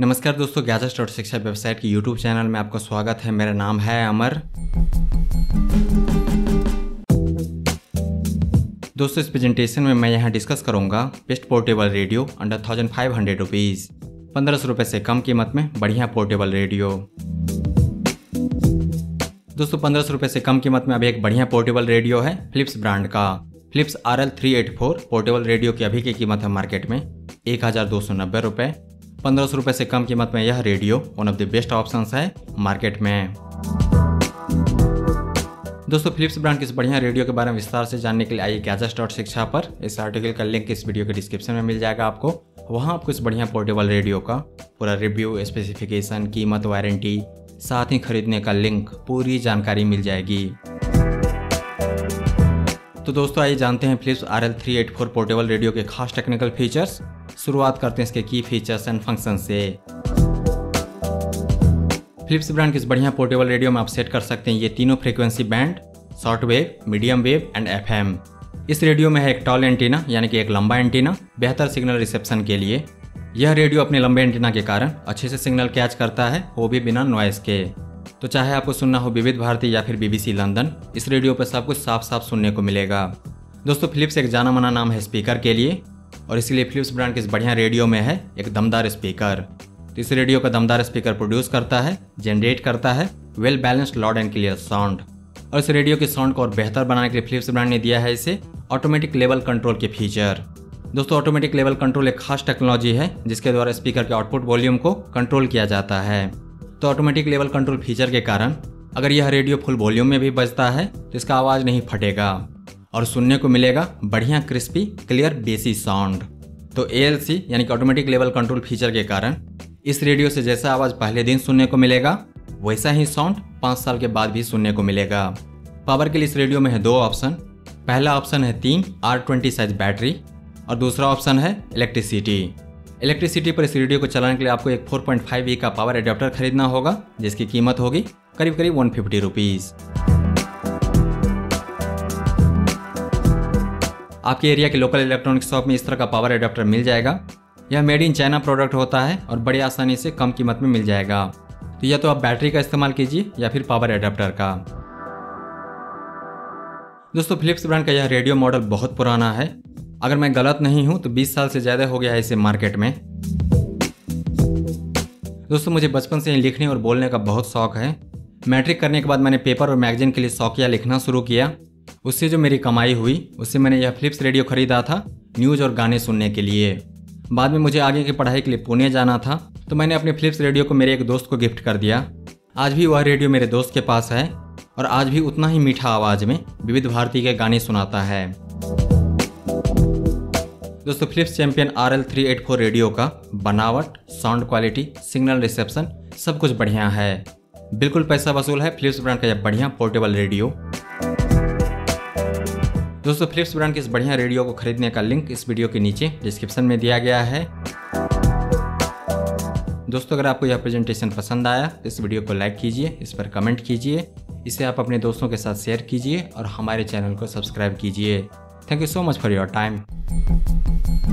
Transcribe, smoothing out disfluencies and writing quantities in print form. नमस्कार दोस्तों, gadgets dot Shiksha website के यूट्यूब चैनल में आपका स्वागत है। मेरा नाम है अमर। दोस्तों, इस प्रेजेंटेशन में मैं यहाँ डिस्कस करूँगा best portable radio under 1500 rupees. 1500 रुपये से कम कीमत में बढ़िया पोर्टेबल रेडियो। दोस्तों, 1500 रुपये से कम कीमत में अभी एक बढ़िया पोर्टेबल रेडियो है फिलिप्स ब्रांड का। फिलिप्स RL384 पोर्टेबल रेडियो की अभी की कीमत है मार्केट में 1290 रुपये। 1500 रुपये से कम कीमत में यह radio one of the best options है मार्केट में। दोस्तों, फिलिप्स ब्रांड के इस बढ़िया रेडियो के बारे में विस्तार से जानने के लिए आइए गैजेट्स डॉट शिक्षा पर। इस आर्टिकल का लिंक इस वीडियो के डिस्क्रिप्शन में मिल जाएगा आपको। वहाँ आपको इस बढ़िया पोर्टेबल रेडियो का पूरा रिव्यू, स्पेसिफिकेशन, कीमत, वारंटी, साथ ही खरीदने का लिंक, पूरी जानकारी मिल जाएगी। तो दोस्तों, आइए जानते हैं फिलिप्स RL384 पोर्टेबल रेडियो के खास टेक्निकल फीचर्स। शुरुआत करते हैं इसके की फीचर्स एंड फंक्शन से। फिलिप्स ब्रांड के इस बढ़िया पोर्टेबल रेडियो में आप सेट कर सकते हैं ये तीनों frequency band, short wave, medium wave and FM। इस रेडियो में है एक टॉल एंटीना, यानी कि एक लंबा एंटीना, बेहतर सिग्नल रिसेप्शन के लिए। यह रेडियो अपने लंबे एंटीना के कारण अच्छे से सिग्नल कैच करता है, वो भी बिना नॉइस के। तो चाहे आपको सुनना हो विविध भारती या फिर BBC लंदन, इस रेडियो पर सब कुछ साफ साफ सुनने को मिलेगा। दोस्तों, फिलिप्स एक जाना माना नाम है स्पीकर के लिए, और इसीलिए फिलिप्स ब्रांड के इस बढ़िया रेडियो में है एक दमदार स्पीकर। तो इस रेडियो का दमदार स्पीकर प्रोड्यूस करता है, जनरेट करता है well balanced loud and clear sound. और इस रेडियो के साउंड को और बेहतर बनाने के लिए फिलिप्स ब्रांड ने दिया है इसे ऑटोमेटिक लेवल कंट्रोल के फीचर। दोस्तों, ऑटोमेटिक लेवल कंट्रोल एक खास टेक्नोलॉजी है जिसके द्वारा स्पीकर के आउटपुट वॉल्यूम को कंट्रोल किया जाता है। तो ऑटोमेटिक लेवल कंट्रोल फीचर के कारण अगर यह रेडियो फुल वॉल्यूम में भी बजता है तो इसका आवाज़ नहीं फटेगा और सुनने को मिलेगा बढ़िया क्रिस्पी क्लियर बेसी साउंड। तो ALC यानी कि ऑटोमेटिक लेवल कंट्रोल फीचर के कारण इस रेडियो से जैसा आवाज़ पहले दिन सुनने को मिलेगा वैसा ही साउंड 5 साल के बाद भी सुनने को मिलेगा। पावर के लिए इस रेडियो में है 2 ऑप्शन। पहला ऑप्शन है 3 R20 साइज बैटरी और दूसरा ऑप्शन है इलेक्ट्रिसिटी। इलेक्ट्रिसिटी पर इस रेडियो को चलाने के लिए आपको एक 4.5V का पावर एडाप्टर खरीदना होगा जिसकी कीमत होगी करीब करीब 150 रुपीज़। आपके एरिया के लोकल इलेक्ट्रॉनिक शॉप में इस तरह का पावर एडाप्टर मिल जाएगा। यह मेड इन चाइना प्रोडक्ट होता है और बड़ी आसानी से कम कीमत में मिल जाएगा। तो या तो आप बैटरी का इस्तेमाल कीजिए या फिर पावर एडाप्टर का। दोस्तों, फिलिप्स ब्रांड का यह रेडियो मॉडल बहुत पुराना है। अगर मैं गलत नहीं हूँ तो 20 साल से ज़्यादा हो गया है इसे मार्केट में। दोस्तों, मुझे बचपन से ही लिखने और बोलने का बहुत शौक है। मैट्रिक करने के बाद मैंने पेपर और मैगजीन के लिए शौकिया लिखना शुरू किया। उससे जो मेरी कमाई हुई उससे मैंने यह फिलिप्स रेडियो ख़रीदा था न्यूज़ और गाने सुनने के लिए। बाद में मुझे आगे की पढ़ाई के लिए पुणे जाना था तो मैंने अपने फिलिप्स रेडियो को मेरे एक दोस्त को गिफ्ट कर दिया। आज भी वह रेडियो मेरे दोस्त के पास है और आज भी उतना ही मीठा आवाज़ में विविध भारती के गाने सुनाता है। दोस्तों, फिलिप्स चैम्पियन RL384 रेडियो का बनावट, साउंड क्वालिटी, सिग्नल रिसेप्शन सब कुछ बढ़िया है। बिल्कुल पैसा वसूल है फिलिप्स ब्रांड का यह बढ़िया पोर्टेबल रेडियो। दोस्तों, फिलिप्स ब्रांड के इस बढ़िया रेडियो को खरीदने का लिंक इस वीडियो के नीचे डिस्क्रिप्शन में दिया गया है। दोस्तों, अगर आपको यह प्रेजेंटेशन पसंद आया तो इस वीडियो को लाइक कीजिए, इस पर कमेंट कीजिए, इसे आप अपने दोस्तों के साथ शेयर कीजिए और हमारे चैनल को सब्सक्राइब कीजिए। Thank you so much for your time.